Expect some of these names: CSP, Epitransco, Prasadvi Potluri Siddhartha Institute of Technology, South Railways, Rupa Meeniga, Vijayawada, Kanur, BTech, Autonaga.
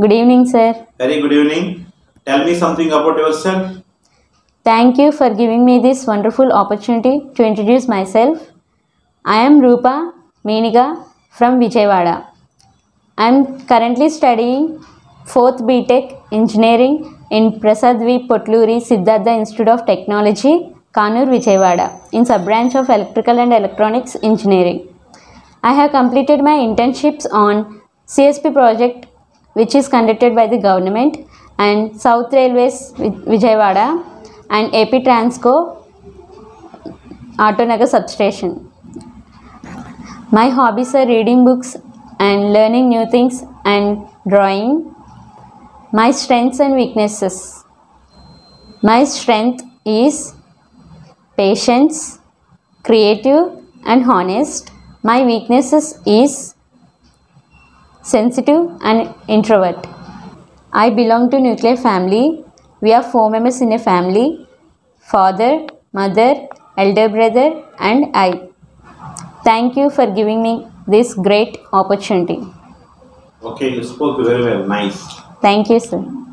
Good evening, sir. Very good evening. Tell me something about yourself. Thank you for giving me this wonderful opportunity to introduce myself. I am Rupa Meeniga from Vijayawada. I am currently studying 4th BTech Engineering in Prasadvi Potluri Siddhartha Institute of Technology, Kanur, Vijayawada, in sub-branch of Electrical and Electronics Engineering. I have completed my internships on CSP project, which is conducted by the government, and South Railways, Vijayawada, and Epitransco Autonaga substation. My hobbies are reading books and learning new things and drawing. My strengths and weaknesses. My strength is patience, creative and honest. My weaknesses is sensitive and introvert. I belong to nuclear family. We are 4 members in a family: father, mother, elder brother, and I. Thank you for giving me this great opportunity. Okay, you spoke very well. Nice. Thank you, sir.